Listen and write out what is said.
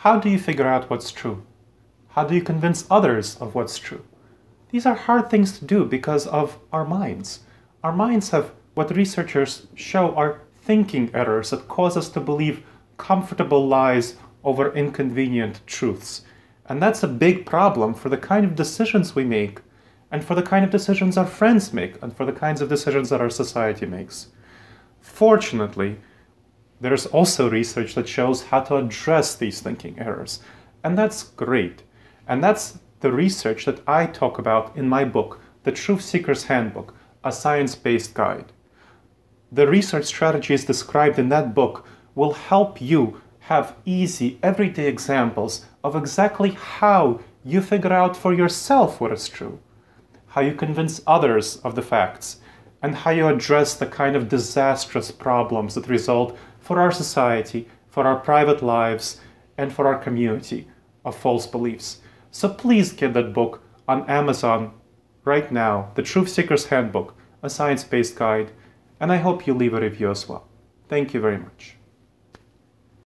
How do you figure out what's true? How do you convince others of what's true? These are hard things to do because of our minds. Our minds have what researchers show are thinking errors that cause us to believe comfortable lies over inconvenient truths. And that's a big problem for the kind of decisions we make, and for the kind of decisions our friends make, and for the kinds of decisions that our society makes. Fortunately, there is also research that shows how to address these thinking errors. And that's great. And that's the research that I talk about in my book, The Truth Seeker's Handbook, a science-based guide. The research strategies described in that book will help you have easy, everyday examples of exactly how you figure out for yourself what is true, how you convince others of the facts, and how you address the kind of disastrous problems that result for our society, for our private lives, and for our community of false beliefs. So please get that book on Amazon right now, The Truth Seeker's Handbook, a science-based guide, and I hope you leave a review as well. Thank you very much.